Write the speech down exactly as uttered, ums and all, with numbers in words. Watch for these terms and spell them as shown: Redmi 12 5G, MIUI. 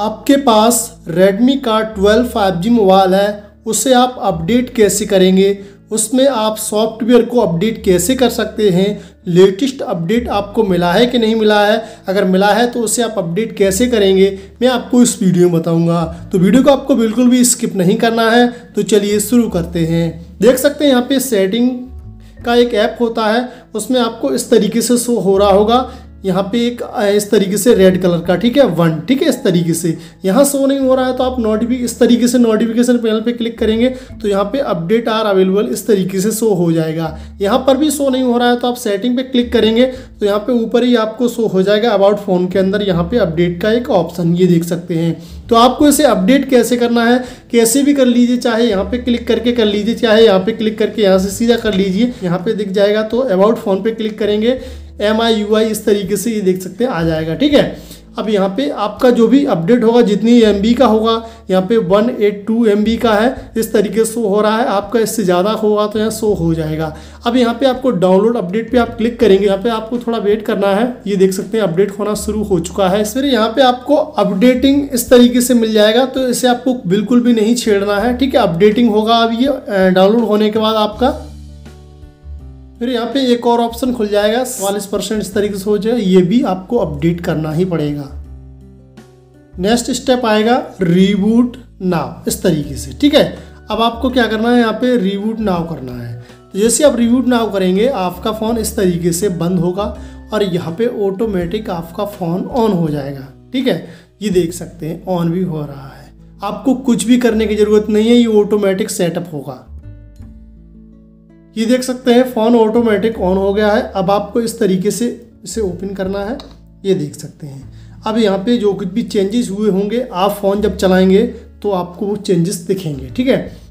आपके पास Redmi का ट्वेल्व फाइव जी मोबाइल है, उसे आप अपडेट कैसे करेंगे, उसमें आप सॉफ्टवेयर को अपडेट कैसे कर सकते हैं, लेटेस्ट अपडेट आपको मिला है कि नहीं मिला है, अगर मिला है तो उसे आप अपडेट कैसे करेंगे, मैं आपको इस वीडियो में बताऊंगा। तो वीडियो को आपको बिल्कुल भी स्किप नहीं करना है, तो चलिए शुरू करते हैं। देख सकते हैं यहाँ पे सेटिंग का एक ऐप होता है, उसमें आपको इस तरीके से शो हो रहा होगा। यहाँ पे एक इस तरीके से रेड कलर का, ठीक है, वन, ठीक है, इस तरीके से यहाँ शो नहीं हो रहा है तो आप नोटिफिक इस तरीके से नोटिफिकेशन पैनल पे क्लिक करेंगे तो यहाँ पे अपडेट आर अवेलेबल इस तरीके से शो हो जाएगा। यहाँ पर भी शो नहीं हो रहा है तो आप सेटिंग पे क्लिक करेंगे तो यहाँ पे ऊपर ही आपको शो हो जाएगा अबाउट फ़ोन के अंदर। यहाँ पे अपडेट का एक ऑप्शन ये देख सकते हैं। तो आपको इसे अपडेट कैसे करना है, कैसे भी कर लीजिए, चाहे यहाँ पे क्लिक करके कर लीजिए, चाहे यहाँ पे क्लिक करके यहाँ से सीधा कर लीजिए। यहाँ पे दिख जाएगा तो अबाउट फ़ोन पे क्लिक करेंगे, एम आई यू आई इस तरीके से ये देख सकते हैं आ जाएगा, ठीक है। अब यहाँ पे आपका जो भी अपडेट होगा, जितनी एम बी का होगा, यहाँ पे one eight two M B का है, इस तरीके से शो हो रहा है। आपका इससे ज़्यादा होगा तो यहाँ शो हो जाएगा। अब यहाँ पे आपको डाउनलोड अपडेट पे आप क्लिक करेंगे, यहाँ पे आपको थोड़ा वेट करना है। ये देख सकते हैं अपडेट होना शुरू हो चुका है। फिर यहाँ पे आपको अपडेटिंग इस तरीके से मिल जाएगा, तो इसे आपको बिल्कुल भी नहीं छेड़ना है, ठीक है। अपडेटिंग होगा। अब ये डाउनलोड होने के बाद आपका फिर यहाँ पे एक और ऑप्शन खुल जाएगा, चालीस परसेंट इस तरीके से हो जाए, ये भी आपको अपडेट करना ही पड़ेगा। नेक्स्ट स्टेप आएगा रीबूट नाउ इस तरीके से, ठीक है। अब आपको क्या करना है, यहाँ पे रीबूट नाउ करना है। तो जैसे आप रीबूट नाउ करेंगे आपका फ़ोन इस तरीके से बंद होगा और यहाँ पे ऑटोमेटिक आपका फ़ोन ऑन हो जाएगा, ठीक है। ये देख सकते हैं ऑन भी हो रहा है, आपको कुछ भी करने की ज़रूरत नहीं है, ये ऑटोमेटिक सेटअप होगा। ये देख सकते हैं फ़ोन ऑटोमेटिक ऑन हो गया है। अब आपको इस तरीके से इसे ओपन करना है, ये देख सकते हैं। अब यहाँ पे जो कुछ भी चेंजेस हुए होंगे, आप फ़ोन जब चलाएंगे तो आपको वो चेंजेस दिखेंगे, ठीक है।